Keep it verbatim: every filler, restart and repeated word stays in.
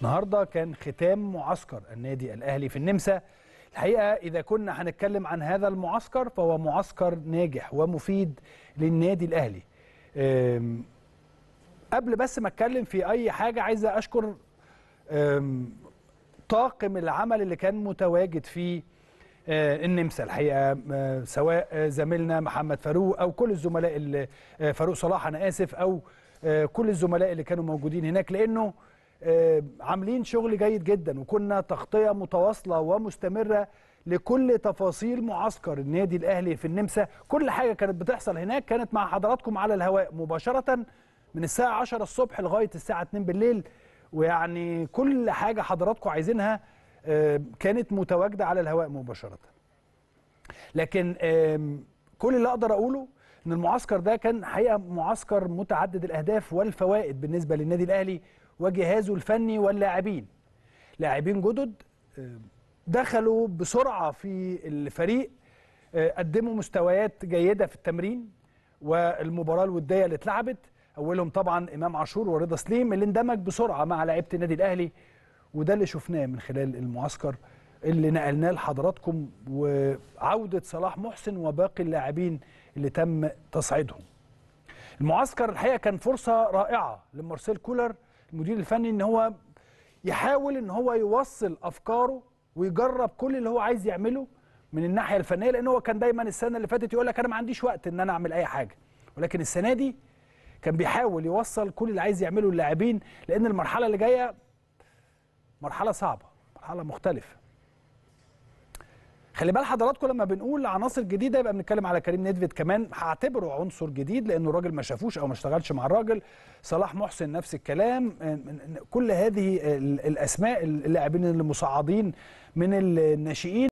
النهارده كان ختام معسكر النادي الأهلي في النمسا. الحقيقة إذا كنا هنتكلم عن هذا المعسكر فهو معسكر ناجح ومفيد للنادي الأهلي. قبل بس ما أتكلم في أي حاجة عايزة أشكر طاقم العمل اللي كان متواجد في النمسا الحقيقة، سواء زميلنا محمد فاروق أو كل الزملاء اللي فاروق صلاح أنا آسف أو كل الزملاء اللي كانوا موجودين هناك، لأنه عاملين شغل جيد جدا، وكنا تغطية متواصلة ومستمرة لكل تفاصيل معسكر النادي الأهلي في النمسا. كل حاجة كانت بتحصل هناك كانت مع حضراتكم على الهواء مباشرة من الساعة عشرة الصبح لغاية الساعة اتنين بالليل، ويعني كل حاجة حضراتكم عايزينها كانت متواجدة على الهواء مباشرة. لكن كل اللي أقدر أقوله إن المعسكر ده كان حقيقة معسكر متعدد الأهداف والفوائد بالنسبة للنادي الأهلي وجهازه الفني واللاعبين. لاعبين جدد دخلوا بسرعة في الفريق، قدموا مستويات جيدة في التمرين والمباراة الودية اللي اتلعبت، أولهم طبعا إمام عاشور ورضا سليم اللي اندمج بسرعة مع لعيبة النادي الأهلي، وده اللي شفناه من خلال المعسكر اللي نقلناه لحضراتكم، وعودة صلاح محسن وباقي اللاعبين اللي تم تصعيدهم. المعسكر الحقيقة كان فرصة رائعة لمارسيل كولر المدير الفني ان هو يحاول ان هو يوصل افكاره ويجرب كل اللي هو عايز يعمله من الناحيه الفنيه، لان هو كان دايما السنه اللي فاتت يقول لك انا ما عنديش وقت ان انا اعمل اي حاجه، ولكن السنه دي كان بيحاول يوصل كل اللي عايز يعمله اللاعبين، لان المرحله اللي جايه مرحله صعبه، مرحله مختلفه. خلي بال حضراتكم لما بنقول عناصر جديده يبقى بنتكلم على كريم ندفيد كمان، هعتبره عنصر جديد لانه الراجل ما شافوش او ما اشتغلش مع الراجل. صلاح محسن نفس الكلام. كل هذه الاسماء اللاعبين المصعدين من الناشئين